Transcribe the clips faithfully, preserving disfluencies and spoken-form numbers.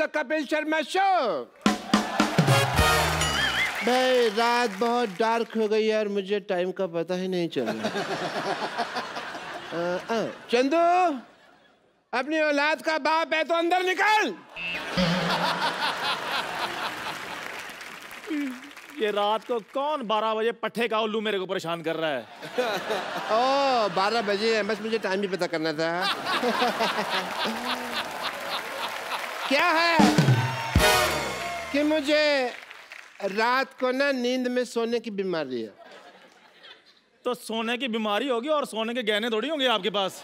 on the Kapil Sharma show. भाई रात बहुत डार्क हो गई यार मुझे टाइम का पता ही नहीं चल रहा। चंदू अपनी औलाद का बाप है तो अंदर निकल। ये रात को कौन बारह बजे पट्टे का उल्लू मेरे को परेशान कर रहा है? ओ बारह बजे है बस मुझे टाइम भी पता करना था। क्या है कि मुझे रात को ना नींद में सोने की बीमारी है। तो सोने की बीमारी होगी और सोने के गहने थोड़ी होंगे आपके पास।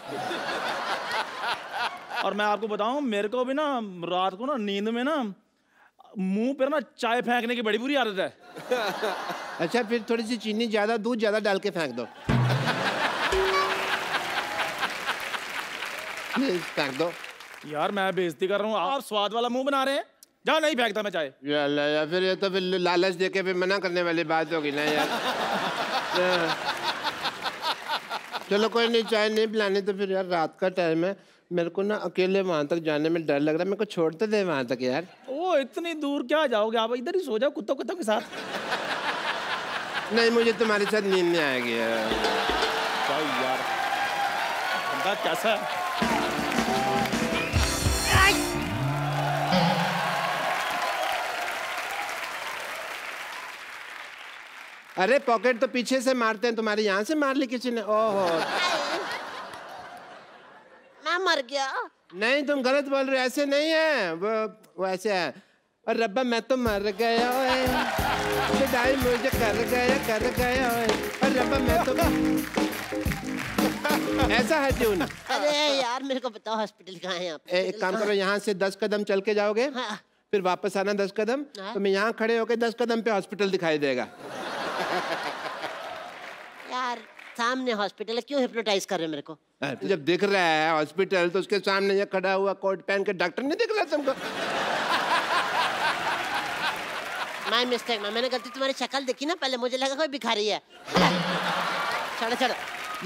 और मैं आपको बताऊं मेरे को भी ना रात को ना नींद में ना मुंह पर ना चाय फेंकने की बड़ी बुरी आदत है। अच्छा फिर थोड़ी सी चीनी ज्यादा दूध ज्यादा डाल के फेंक दो। फेंक दो यार मैं बेइज्जती कर रहा हूँ आप स्वाद वाला मुंह बना रहे हैं। जा नहीं फेंकता मैं चाय। यार फिर ये तो फिर लालच देके फिर मना करने वाली बात होगी ना यार। चलो कोई नहीं चाय नहीं पिलाने तो फिर यार रात का टाइम है मेरे को ना अकेले वहाँ तक जाने में डर लग रहा है मेरे को छोड़ तो दे वहाँ तक यार। ओ इतनी दूर क्या जाओगे आप इधर ही सो जाओ कुत्तों कुत्तों के साथ। नहीं मुझे तुम्हारे साथ नींद नहीं आएगी यार। यार बंदा कैसा अरे पॉकेट तो पीछे से मारते हैं तुम्हारे यहाँ से मार ली किसी ने। ओहो मैं मर गया। नहीं तुम गलत बोल रहे हो ऐसे नहीं है वो वो ऐसे है। और रब्बा मैं तो मर गया डाई मुझे कर गया कर गया और रब्बा मैं तो ऐसा है क्यों ना। अरे यार मेरे को बताओ हॉस्पिटल कहाँ है आप? एक काम करो यहाँ से दस कदम चल के जाओगे हाँ। फिर वापस आना दस कदम हाँ। तो मैं यहाँ खड़े होके दस कदम पे हॉस्पिटल दिखाई देगा। यार सामने हॉस्पिटल है क्यों हिप्नोटाइज कर रहे हो मेरे को? जब दिख रहा है हॉस्पिटल तो उसके सामने ये खड़ा हुआ कोट पहन के डॉक्टर नहीं दिख रहा तुमको? माय मिस्टेक मैंने गलती तुम्हारी शक्ल देखी ना पहले मुझे लगा कोई भिखारी है। छोड़ो छोड़ो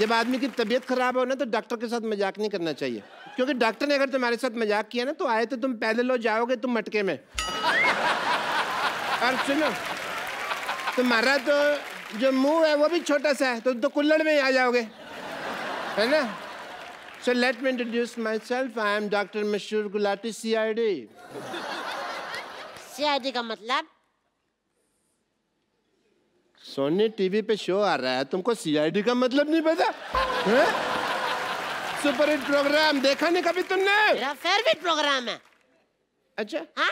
जब आदमी की तबीयत खराब हो ना तो डॉक्टर के साथ मजाक नहीं करना चाहिए क्योंकि डॉक्टर ने अगर तुम्हारे साथ मजाक किया ना तो आए तो तुम पहले लो जाओगे तुम मटके में। और सुनो तुम्हारा तो जो मुंह है वो भी छोटा सा है तो तो कुल्लड़ में ही आ जाओगे है ना। So let me introduce myself I am doctor मशहूर Gulati C I D. C I D का मतलब? सोनी टीवी पे शो आ रहा है तुमको सी आई डी का मतलब नहीं पता? सुपर हिट प्रोग्राम देखा नहीं कभी तुमने? मेरा फेवरेट प्रोग्राम है। अच्छा हाँ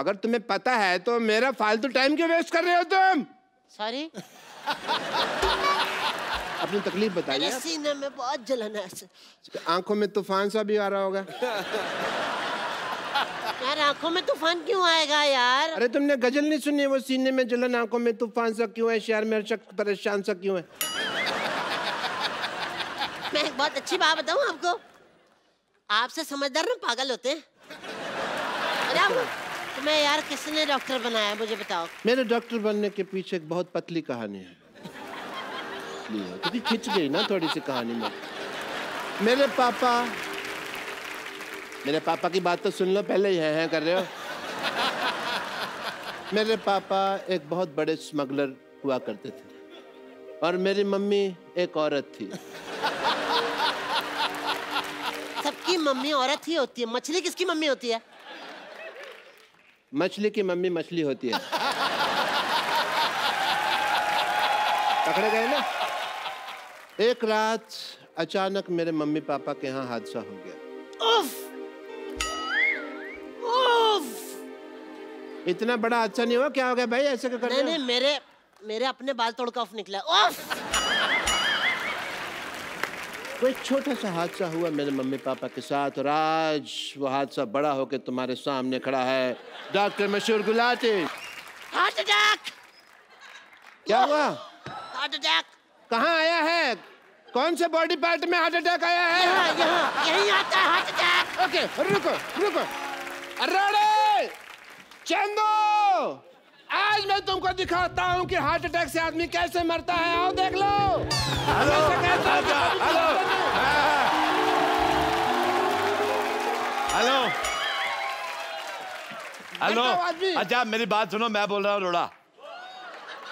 अगर तुम्हें पता है तो मेरा फालतू टाइम क्यों वेस्ट कर रहे हो तुम? सॉरी अपनी तकलीफ बताइए। सीने में बहुत जलन है आंखों में तूफान सा भी आ रहा होगा। यार आंखों में तूफान क्यों आएगा यार? अरे तुमने गजल नहीं सुनी वो सीने में जलन आंखों में तूफान सा क्यों है शहर में शख्स परेशान सा क्यों है? मैं एक बहुत अच्छी बात बताऊँ आपको आपसे समझदार ना पागल होते हैं। मैं यार किसने डॉक्टर बनाया मुझे बताओ? मेरे डॉक्टर बनने के पीछे एक बहुत पतली कहानी है क्योंकि खिंच गई ना थोड़ी सी कहानी में। मेरे पापा मेरे पापा की बात तो सुन लो पहले ही हैं हैं कर रहे हो। मेरे पापा एक बहुत बड़े स्मगलर हुआ करते थे और मेरी मम्मी एक औरत थी। सबकी मम्मी औरत ही होती है मछली किसकी मम्मी होती है? मछली की मम्मी मछली होती है। पकड़े गए ना। एक रात अचानक मेरे मम्मी पापा के यहाँ हादसा हो गया। उफ, उफ। इतना बड़ा हादसा नहीं हुआ क्या हो गया भाई ऐसे क्या कर रहे हो? नहीं नहीं मेरे मेरे अपने बाल तोड़ का उफ निकला। उफ। कोई छोटा सा हादसा हुआ मेरे मम्मी पापा के साथ और आज वो हादसा बड़ा होकर तुम्हारे सामने खड़ा है डॉक्टर मशहूर गुलाटी। Heart attack. क्या हुआ? Heart attack. कहाँ आया है कौन से बॉडी पार्ट में हार्ट अटैक आया है? यहाँ यहाँ यहीं आता है हार्ट अटैक। ओके रुको रुको अरे चंदू आज मैं तुमको दिखाता हूँ कि हार्ट अटैक से आदमी कैसे मरता है आओ देख लो। हेलो हेलो हेलो हेलो अच्छा मेरी बात सुनो, मैं बोल रहा हूँ रोड़ा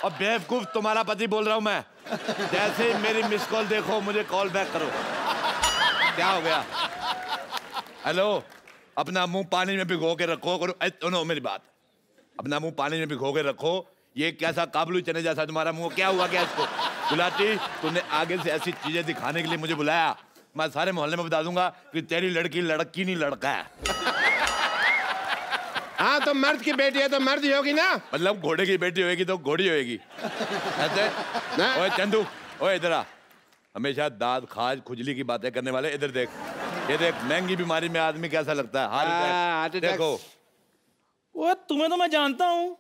और बेवकूफ तुम्हारा पति बोल रहा हूँ मैं। जैसे ही मेरी मिस कॉल देखो मुझे कॉल बैक करो। क्या हो गया? हेलो, अपना मुंह पानी में भिगो के रखो करो। सुनो मेरी बात, अपना मुंह पानी में भिगो के रखो। ये कैसा काबुली चने जैसा तुम्हारा मुंह, क्या हुआ क्या इसको? गुलाटी, तूने आगे से ऐसी चीजें दिखाने के लिए मुझे बुलाया, मैं सारे मोहल्ले में बता दूंगा कि तेरी लड़की लड़की नहीं लड़का है। हाँ तो मर्द की बेटी है तो मर्द ही होगी ना, मतलब घोड़े की बेटी होगी तो घोड़ी होगी। ओए चंदू, ओए इधर आ, हमेशा दाद खाज खुजली की बातें करने वाले, इधर देख, ये देख महंगी बीमारी में आदमी कैसा लगता है। हार्ट अटैक देखो। वो तुम्हें तो मैं जानता हूँ,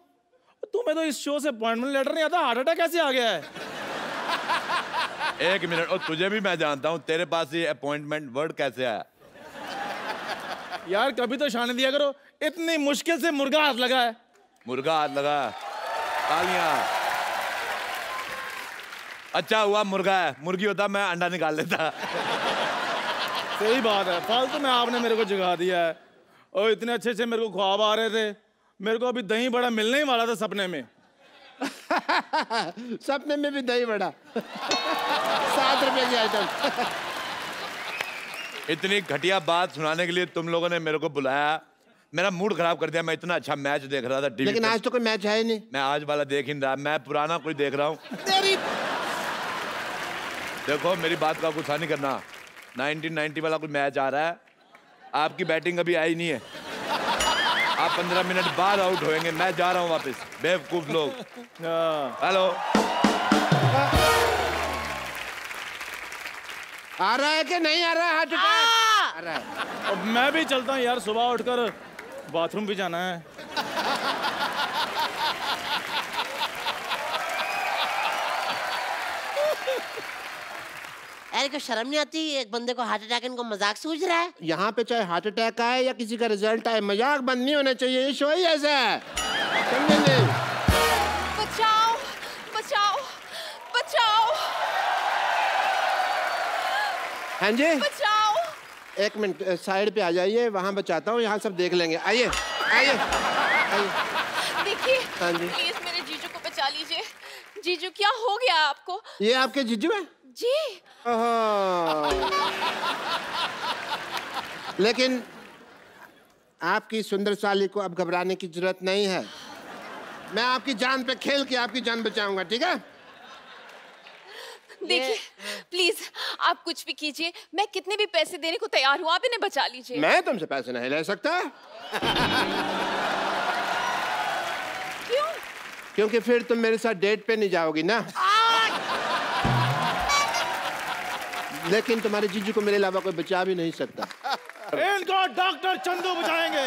तुम्हें तो इस शो से अपॉइंटमेंट लेटर नहीं आता, हार्ट अटैक कैसे आ गया है? एक मिनट, और तुझे भी मैं जानता हूँ, तेरे पास ये अपॉइंटमेंट वर्ड कैसे आया? यार कभी तो शान दिया करो, इतनी मुश्किल से मुर्गा हाथ लगा है। मुर्गा हाथ लगा है, तालियां। अच्छा हुआ मुर्गा है, मुर्गी होता मैं अंडा निकाल लेता। सही बात है, फालतू तो में आपने मेरे को जगा दिया है। और इतने अच्छे अच्छे मेरे को ख्वाब आ रहे थे, मेरे को अभी दही बड़ा मिलने ही वाला था सपने में। सपने में भी दही बड़ा। सात रुपये की आइटम। इतनी घटिया बात सुनाने के लिए तुम लोगों ने मेरे को बुलाया, मेरा मूड खराब कर दिया। मैं इतना अच्छा मैच देख रहा था टीवी, लेकिन आज तो कोई मैच है ही नहीं। मैं आज वाला देख ही नहीं रहा, मैं पुराना कोई देख रहा हूँ। देखो मेरी बात का गुस्सा नहीं करना, नाइनटीन नाइंटी वाला कोई मैच आ रहा है, आपकी बैटिंग अभी आई नहीं है, आप पंद्रह मिनट बाद आउट होएंगे। मैं जा रहा हूँ वापस, बेवकूफ लोग। हेलो, आ रहा है कि नहीं आ रहा? हार्ट अटैक आ रहा है। अब मैं भी चलता हूँ यार, सुबह उठकर बाथरूम भी जाना है। अरे को शर्म नहीं आती? एक बंदे को हार्ट अटैक, इनको मजाक सूझ रहा है। यहाँ पे चाहे हार्ट अटैक आए या किसी का रिजल्ट आए, मजाक बंद नहीं होना चाहिए। ये शो ही ऐसा है, समझे नहीं? बचाओ बचाओ बचाओ। हाँ जी बचाओ। एक मिनट साइड पे आ जाइए, वहाँ बचाता हूँ, यहाँ सब देख लेंगे। आइए आइए आइए। देखिए प्लीज मेरे जीजू को बचा लीजिए। जीजू क्या हो गया आपको? ये आपके जीजू है जी? लेकिन आपकी सुंदर साली को अब घबराने की जरूरत नहीं है, मैं आपकी जान पे खेल के आपकी जान बचाऊंगा, ठीक है? देखिए प्लीज आप कुछ भी कीजिए, मैं कितने भी पैसे देने को तैयार हूँ, आप इन्हें बचा लीजिए। मैं तुमसे पैसे नहीं ले सकता। क्यों? क्योंकि फिर तुम मेरे साथ डेट पे नहीं जाओगी ना। लेकिन तुम्हारे जीजू को मेरे अलावा कोई बचा भी नहीं सकता। इनको डॉक्टर चंदू बचाएंगे।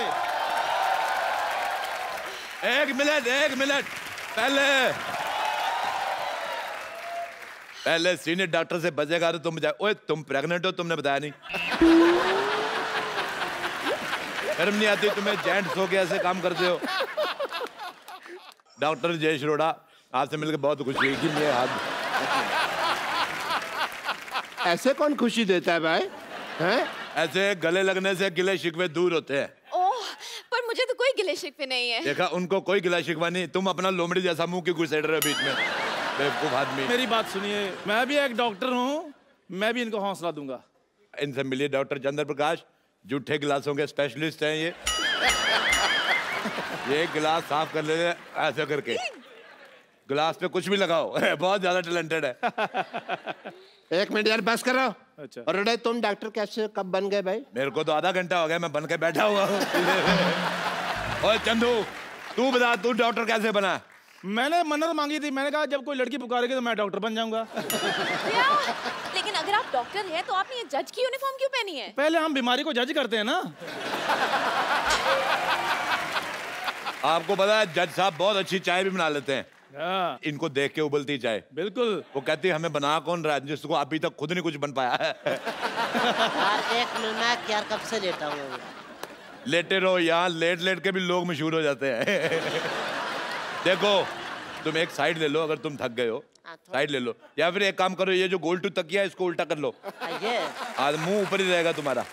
एक मिनट एक मिनट, पहले पहले सीनियर डॉक्टर से बचेगा तो तुम बचाओ। ओए तुम प्रेग्नेंट हो, तुमने बताया नहीं। शर्म नहीं आती तुम्हें? जेंट्स हो के ऐसे काम करते हो। डॉक्टर जय शिरोड़ा, आपसे मिलकर बहुत खुशी हुई कि मेरे हाथ। ऐसे कौन खुशी देता है भाई? हैं? ऐसे गले लगने से गिले शिकवे दूर होते हैं। पर मुझे तो कोई गिले शिकवे नहीं है। देखा, उनको कोई गिला शिकवा नहीं, तुम अपना लोमड़ी जैसा मुंह की घुसेड़ रहे हो बीच में। मेरी बात सुनिए, मैं भी एक डॉक्टर हूँ, मैं भी इनको हौसला दूंगा। इनसे मिलिए, डॉक्टर चंद्र प्रकाश, जूठे गिलासों के स्पेशलिस्ट हैं ये। ये गिलास साफ कर लेते हैं ऐसे करके, गिलास पे कुछ भी लगाओ। बहुत ज्यादा टैलेंटेड है। एक मिनट यार, बस करो। अच्छा और अरे तुम डॉक्टर कैसे कब बन गए भाई? मेरे को तो आधा घंटा हो गया मैं बन के बैठा हुआ हूँ। और चंदू तू बता, तू डॉक्टर कैसे बना? मैंने मन्नत मांगी थी, मैंने कहा जब कोई लड़की पुकारेगी तो मैं डॉक्टर बन जाऊंगा। क्या? लेकिन अगर आप डॉक्टर हैं तो आपने ये जज की यूनिफॉर्म क्यों पहनी है? पहले हम बीमारी को जज करते हैं ना। आपको पता है जज साहब बहुत अच्छी चाय भी बना लेते हैं। आ, इनको देख के उबलती चाय। बिल्कुल, वो कहती है हमें बना कौन रहा है जिसको अभी तक खुद नहीं कुछ बन पाया है। यार कब से लेटा हुआ, लेटे रहो यहाँ, लेट लेट के भी लोग मशहूर हो जाते हैं। देखो तुम एक साइड ले लो, अगर तुम थक गए हो साइड ले लो, या फिर एक काम करो, ये जो गोल टू तकिया है इसको उल्टा कर लो। आज मुंह ऊपर ही रहेगा तुम्हारा।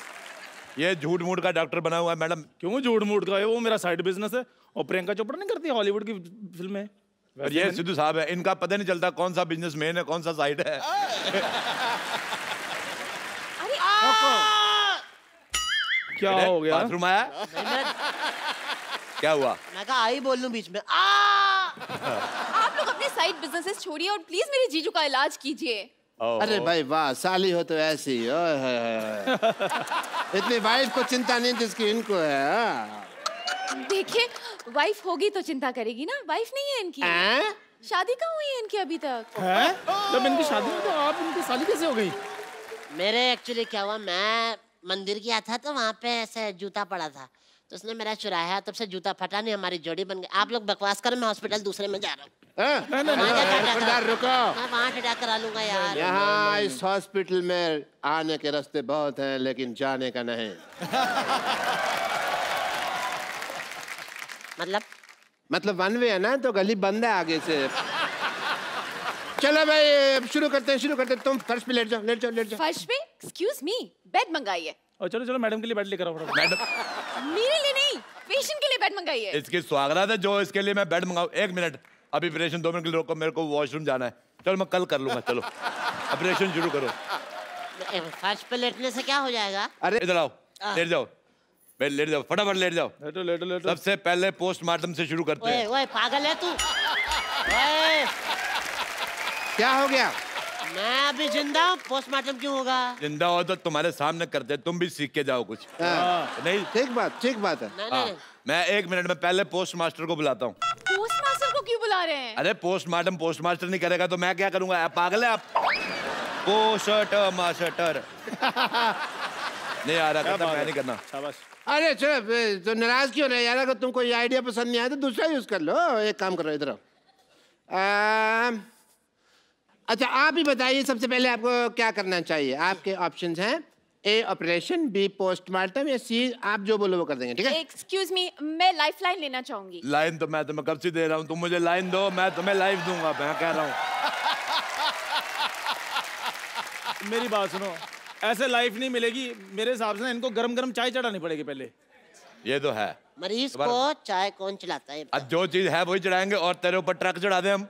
ये झूठ मूठ का डॉक्टर बना हुआ है मैडम। क्यों झूठ मूठ का है, वो मेरा साइड बिजनेस है। और प्रियंका चोपड़ा नहीं करती हॉलीवुड की फिल्में, और ये सिद्धू साहब है, इनका पता नहीं चलता कौन सा बिजनेस मैन है कौन सा साइड है। क्या हो गया, बाथरूम आया? क्या हुआ? मैं कहा आई बोल लूं बीच में। आप लोग अपने साइड बिजनेसेस छोड़िए और प्लीज मेरे जीजू का इलाज कीजिए। अरे भाई वाह, साली हो तो ऐसी इतनी वाइफ को चिंता नहीं जिसकी इनको है। देखिए वाइफ होगी तो चिंता करेगी ना, वाइफ नहीं है इनकी। आ? शादी कहाँ हुई है इनकी अभी तक? है? जब इनकी शादी हुई तो आप इनकी साली कैसे हो गई? मेरे एक्चुअली क्या हुआ, मैं मंदिर गया था तो वहाँ पे ऐसे जूता पड़ा था तो उसने मेरा चुराया, तब से जूता फटा नहीं, हमारी जोड़ी बन गई। आप लोग बकवास करें, मैं हॉस्पिटल दूसरे में जा रहा हूँ। मैं वहाँ टटा करा लूंगा यार। यहाँ इस हॉस्पिटल में आने के रास्ते बहुत हैं लेकिन जाने का नहीं। मतलब मतलब वन वे है ना, तो गली बंद है आगे से। चलो भाई शुरू करते हैं, शुरू करते हैं। तुम फर्श पे लेट जाओ, लेट जाओ, लेट जाओ। फर्श पे? एक्सक्यूज मी, बेड मंगाइए। और चलो चलो मैडम के लिए बेड लेकर आओ। मैडम मेरे लिए नहीं, पेशेंट के लिए बेड मंगाइए। इसकी स्वागत है जो इसके लिए मैं बेड मंगाऊं। एक मिनट, अभी ऑपरेशन दो मिनट के लिए रोको, मेरे को वॉशरूम जाना है। चलो मैं कल कर लूंगा, चलो ऑपरेशन शुरू करो। फर्श पे लेटने से क्या हो जाएगा? अरे इधर आओ, लेट जाओ, बेड लेट जाओ, फटाफट लेट जाओ। लेटो लेटो लेटो। सबसे पहले पोस्टमार्टम से शुरू करते हैं। ओए पागल है तू, क्या हो गया? मैं अभी जिंदा हूँ, पोस्टमार्टम क्यों होगा? जिंदा हो तो तुम्हारे सामने करते, तुम भी सीख के जाओ कुछ। आ, नहीं ठीक बात, ठीक बात है। नहीं, नहीं। मैं एक मिनट में पहले पोस्टमास्टर को बुलाता हूँ। पोस्टमास्टर को क्यों बुला रहे हैं? अरे पोस्टमार्टम पोस्टमास्टर नहीं करेगा तो मैं क्या करूँगा? आप पागल है आप? पोस्टमास्टर नहीं आ रहा था, मैं नहीं करना। अरे चलो तो नाराज क्यों नहीं यार, अगर तुमको ये आइडिया पसंद नहीं आया तो दूसरा यूज कर लो। एक काम करो, इधर अच्छा आप ही बताइए सबसे पहले आपको क्या करना चाहिए। आपके ऑप्शंस हैं ए ऑपरेशन, बी पोस्टमार्टम या सी, आप जो बोलो वो कर देंगे। ठीक है? एक्सक्यूज मी, मैं लाइफलाइन लेना चाहूंगी। लाइन तो मैं तुम्हें कब से दे रहा हूँ, तुम मुझे लाइन दो मैं तुम्हें लाइफ दूंगा, मैं कह रहा हूँ। मेरी बात सुनो, ऐसे लाइफ नहीं मिलेगी मेरे हिसाब से ना, इनको गर्म गर्म चाय चढ़ानी पड़ेगी पहले। ये तो है, मरीज को चाय कौन चलाता है? अब जो चीज है वही चढ़ाएंगे, और तेरे ऊपर ट्रक चढ़ा दे हम,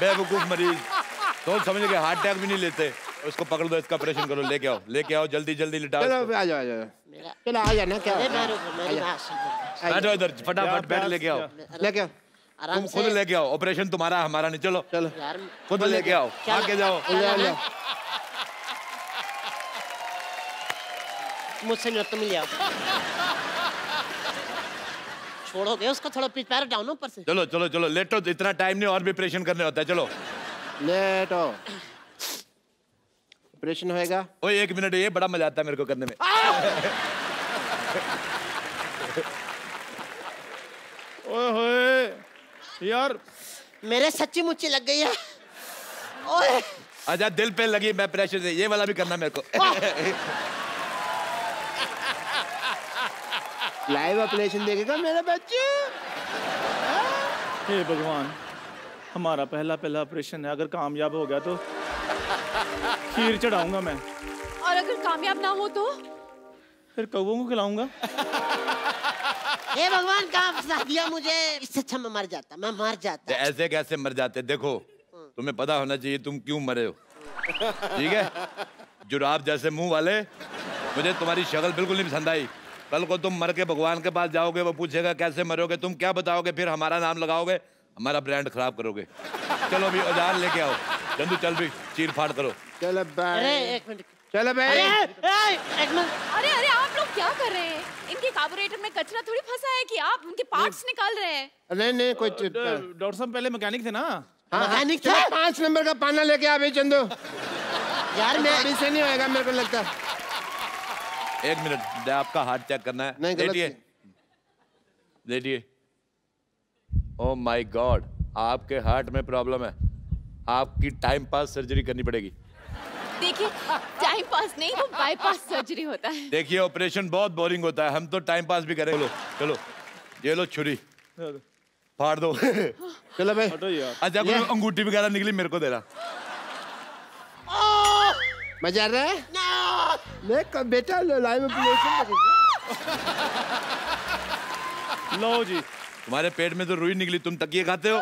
बेवकूफ मरीज। तो समझ के हार्ट अटैक भी नहीं लेते। उसको पकड़ दो, इसका ऑपरेशन करो, लेके आओ लेके आओ, जल्दी जल्दी लिटाओ। चलो आ जाओ, आ जाओ, चलो आ जाना। क्या बैठो इधर, फटाफट बैठ, लेके आओ लेके आओ, आराम से खुद लेके आओ। ऑपरेशन तुम्हारा हमारा नहीं, चलो चलो खुद लेके आओ, आके जाओ। मुझसे नहीं, तुम ले आओ। छोड़ोगे उसको, थोड़ा पीछे पैर डाउन ऊपर से। चलो चलो चलो लेटो, इतना टाइम नहीं और भी ऑपरेशन करने होता है। चलो लेटो, ऑपरेशन होएगा। ओए एक मिनट, ये बड़ा मजा आता है मेरे को करने में। ओए होए यार, मेरे सच्ची मुच्ची लग गई है। ओए अच्छा दिल पे लगी, मैं प्रेशर से ये वाला भी करना मेरे को। लाइव ऑपरेशन देखेगा मेरा बच्चे। हे भगवान, हमारा पहला पहला ऑपरेशन है, अगर कामयाब हो गया तो खीर चढ़ाऊंगा मैं, और अगर कामयाब ना हो तो फिर कौवों को खिलाऊंगा। हे भगवान का साथिया, मुझे इससे अच्छा मैं मर जाता, मैं मर जाता। ऐसे कैसे मर जाते? देखो तुम्हें पता होना चाहिए तुम क्यों मरे हो, ठीक है? जुराब जैसे मुंह वाले, मुझे तुम्हारी शक्ल बिल्कुल नहीं पसंद आई। कल को तुम मर के भगवान के पास जाओगे, वो पूछेगा कैसे मरोगे, तुम क्या बताओगे? फिर हमारा नाम लगाओगे, हमारा ब्रांड खराब करोगे। चलो अभी औजार लेके आओ, चंदू चल भी, चीर फाड़ करो। चलो भाई, अरे एक मिनट, चलो भाई, अरे एक मिनट, अरे अरे आप लोग क्या कर रहे हैं? इनके कार्बोरेटर में कचरा थोड़ी फंसा है कि आप उनके पार्ट्स निकाल रहे हैं? नहीं नहीं कोई, डॉक्टर साहब पहले मैकेनिक थे ना? हाँ मैकेनिक थे। पाँच नंबर का पाना लेके आ भाई चंदू। यार मैं इससे नहीं होएगा मेरे को लगता। एक मिनट, आपका हार्ट चेक करना है। नहीं गलत है, देखिए। ओह माय गॉड, आपके हार्ट में प्रॉब्लम है, आपकी टाइम पास सर्जरी करनी पड़ेगी। देखिए टाइम पास नहीं, वो बाईपास सर्जरी होता है। देखिए ऑपरेशन बहुत बोरिंग होता है, हम तो टाइम पास भी करेंगे। चलो चलो ये लो छुरी, फाड़ दो। चलो भाई, अच्छा कोई अंगूठी वगैरह निकली मेरे को दे रहा। मजा आ रहा है? नहीं बेटा लाइव ऑपरेशन। लो जी तुम्हारे पेट में तो रुई निकली, तुम तकिए खाते हो,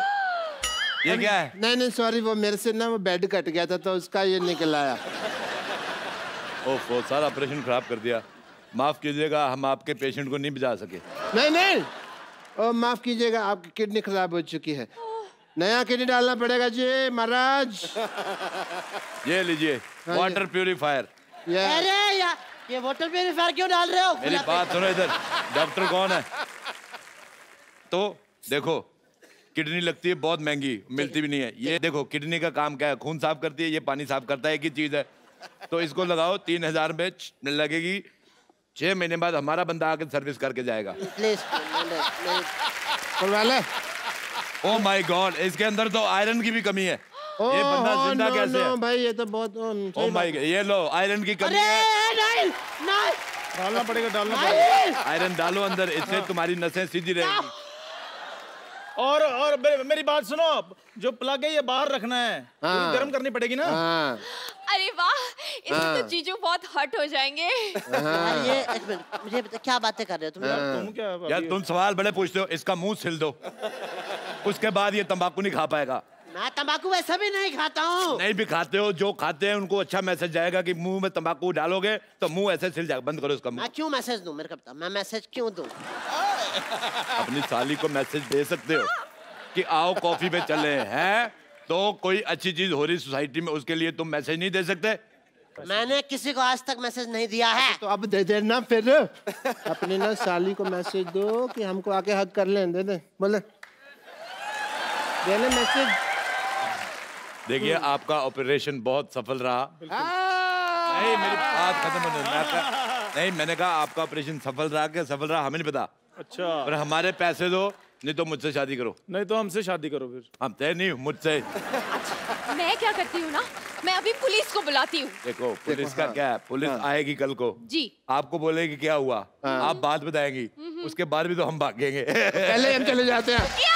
ये क्या है? नहीं नहीं सॉरी वो मेरे से ना वो बेड कट गया था तो उसका ये निकल आया। ओह सारा ऑपरेशन खराब कर दिया, माफ कीजिएगा हम आपके पेशेंट को नहीं बचा सके। नहीं नहीं ओ माफ कीजिएगा आपकी किडनी खराब हो चुकी है, नया किडनी डालना पड़ेगा जी महाराज। ये लीजिए वाटर प्यूरिफायर। अरे यार ये वाटर प्यूरिफायर क्यों डाल रहे हो? मेरी बात सुनो, इधर डॉक्टर कौन है? तो देखो किडनी लगती है बहुत महंगी, मिलती भी नहीं है। ये देखो किडनी का काम क्या है, खून साफ करती है, ये पानी साफ करता है, एक ही चीज है। तो इसको लगाओ तीन हजार में लगेगी, छह महीने बाद हमारा बंदा आके सर्विस करके जाएगा। ओ माय गॉड इसके अंदर तो आयरन की भी कमी है। oh, ये बंदा जिंदा oh, no, कैसे no, है? भाई ये तो बहुत oh, oh my God, ये लो आयरन की कमी है। नाइल, नाइल। डालना पड़ेगा डालना पड़ेगा आयरन डालो अंदर, इससे तुम्हारी नसें सीधी रहेंगी। और और मेरी बात सुनो, जो प्लग है ये बाहर रखना है, गर्म करनी पड़ेगी ना। अरे वाह इससे तो जीजू बहुत हट हो जाएंगे। ये मुझे क्या बातें कर रहे हो तुम तुम क्या यार तुम सवाल बड़े पूछते हो। इसका मुंह सिल दो, उसके बाद ये तंबाकू नहीं खा पाएगा। मैं तंबाकू वैसे भी नहीं खाता हूँ। नहीं भी खाते हो, जो खाते हैं उनको अच्छा मैसेज जाएगा कि मुंह में तंबाकू डालोगे तो मुंह ऐसे सिल जाएगा। बंद करो इसका मुंह। मैं क्यों मैसेज दूं? मेरे को पता मैं मैसेज क्यों दूं? अपनी साली को मैसेज दे सकते हो कि आओ कॉफी पे चले हैं, तो कोई अच्छी चीज हो रही सोसाइटी में, उसके लिए तुम मैसेज नहीं दे सकते? मैंने किसी को आज तक मैसेज नहीं दिया है। तो अब दे देना फिर अपनी ना साली को मैसेज दो कि हमको आके हक कर ले। दे दे बोले देने मैसेज। देखिए आपका ऑपरेशन बहुत सफल रहा। नहीं मेरी बात खत्म होने दो। नहीं मैंने कहा आपका ऑपरेशन सफल रहा कि सफल रहा हमें नहीं पता। अच्छा पर हमारे पैसे दो नहीं तो मुझसे शादी करो। नहीं तो हमसे शादी करो फिर। हमसे नहीं मुझसे। अच्छा, मैं क्या करती हूँ ना, मैं अभी पुलिस को बुलाती हूँ। देखो पुलिस का क्या है, पुलिस आएगी कल को जी, आपको बोलेगी क्या हुआ, आप बात बताएंगी, उसके बाद भी तो हम भागेंगे। पहले हम चले जाते हैं।